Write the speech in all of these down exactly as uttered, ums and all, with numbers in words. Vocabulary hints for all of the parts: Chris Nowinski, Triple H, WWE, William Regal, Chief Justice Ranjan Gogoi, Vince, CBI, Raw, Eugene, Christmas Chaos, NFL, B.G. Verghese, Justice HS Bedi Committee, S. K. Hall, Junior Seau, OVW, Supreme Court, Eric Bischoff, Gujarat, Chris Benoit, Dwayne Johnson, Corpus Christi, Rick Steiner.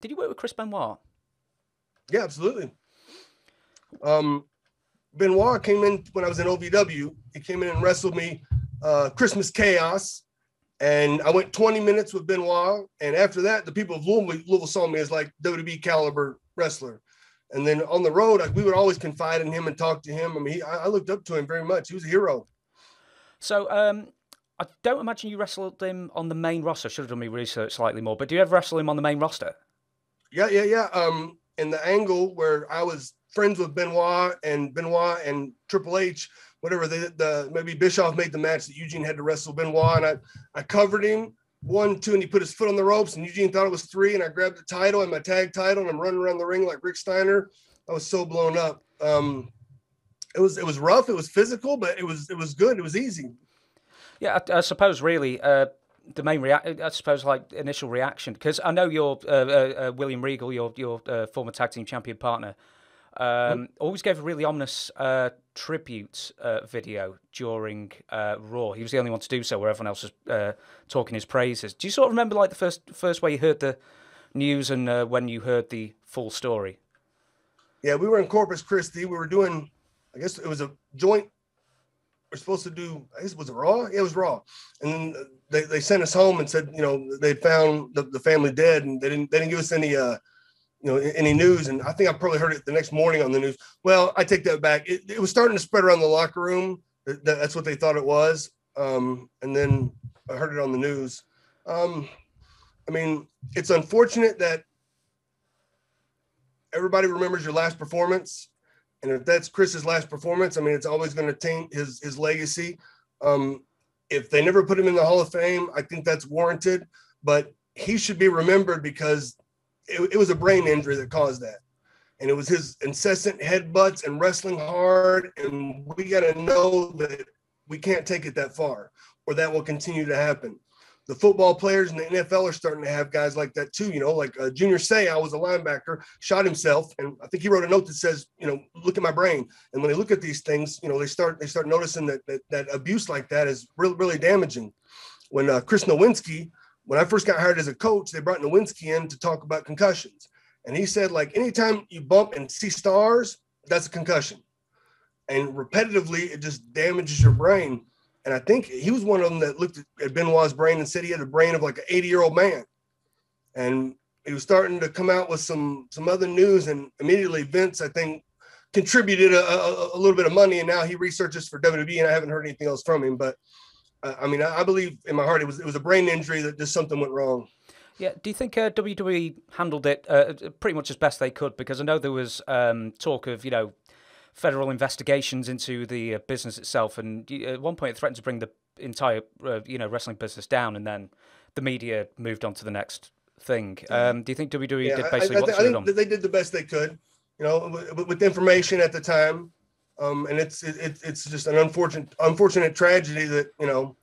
Did you work with Chris Benoit? Yeah, absolutely. Um, Benoit came in when I was in O V W. He came in and wrestled me uh, Christmas Chaos. And I went twenty minutes with Benoit. And after that, the people of Louisville, Louisville saw me as like W W E caliber wrestler. And then on the road, like, we would always confide in him and talk to him. I mean, he, I looked up to him very much. He was a hero. So um, I don't imagine you wrestled him on the main roster. I should have done my research slightly more. But do you ever wrestle him on the main roster? Yeah, yeah, yeah. Um, in the angle where I was friends with Benoit and Benoit and Triple H, whatever, they, the maybe Bischoff made the match that Eugene had to wrestle Benoit, and I, I covered him one, two, and he put his foot on the ropes, and Eugene thought it was three, and I grabbed the title and my tag title, and I'm running around the ring like Rick Steiner. I was so blown up. Um, it was it was rough, it was physical, but it was it was good, it was easy. Yeah, I, I suppose really. Uh... The main react, I suppose, like initial reaction, because I know your uh, uh, William Regal, your your uh, former tag team champion partner, um, mm-hmm. always gave a really ominous uh, tribute uh, video during uh, Raw. He was the only one to do so, where everyone else was uh, talking his praises. Do you sort of remember like the first first way you heard the news and uh, when you heard the full story? Yeah, we were in Corpus Christi. We were doing, I guess it was a joint. We're supposed to do, I guess it was Raw? Yeah, it was Raw. And then they, they sent us home and said, you know, they found the, the family dead, and they didn't they didn't give us any, uh, you know, any news. And I think I probably heard it the next morning on the news. Well, I take that back. It, it was starting to spread around the locker room. That, that's what they thought it was. Um, and then I heard it on the news. Um, I mean, it's unfortunate that everybody remembers your last performance. And if that's Chris's last performance, I mean, it's always going to taint his his legacy. Um, if they never put him in the Hall of Fame, I think that's warranted. But he should be remembered because it, it was a brain injury that caused that. And it was his incessant headbutts and wrestling hard. And we got to know that we can't take it that far, or that will continue to happen. The football players in the N F L are starting to have guys like that too. You know, like uh, Junior Seau was a linebacker, shot himself, and I think he wrote a note that says, you know, look at my brain. And when they look at these things, you know, they start they start noticing that that, that abuse like that is really really damaging. When uh, Chris Nowinski, when I first got hired as a coach, they brought Nowinski in to talk about concussions, and he said, like, anytime you bump and see stars, that's a concussion, and repetitively it just damages your brain. And I think he was one of them that looked at Benoit's brain and said he had the brain of like an eighty-year-old man. And he was starting to come out with some some other news, and immediately Vince, I think, contributed a, a, a little bit of money, and now he researches for W W E, and I haven't heard anything else from him. But, uh, I mean, I, I believe in my heart it was it was a brain injury that just something went wrong. Yeah, do you think uh, W W E handled it uh, pretty much as best they could? Because I know there was um, talk of, you know, federal investigations into the business itself, and at one point it threatened to bring the entire uh, you know wrestling business down, and then the media moved on to the next thing. Um, do you think W W E yeah, did basically I, I what th I think they did the best they could, you know, with, with information at the time, um, and it's it, it's just an unfortunate unfortunate tragedy that you know.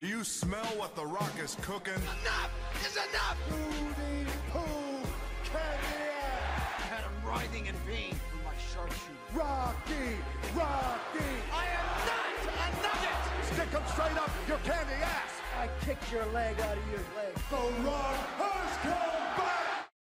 Do you smell what the Rock is cooking? Enough is enough. Writhing in pain from my sharpshooter. Rocky, Rocky! I am not a nugget! Stick him straight up your candy ass! I kicked your leg out of your leg. The Rock has come!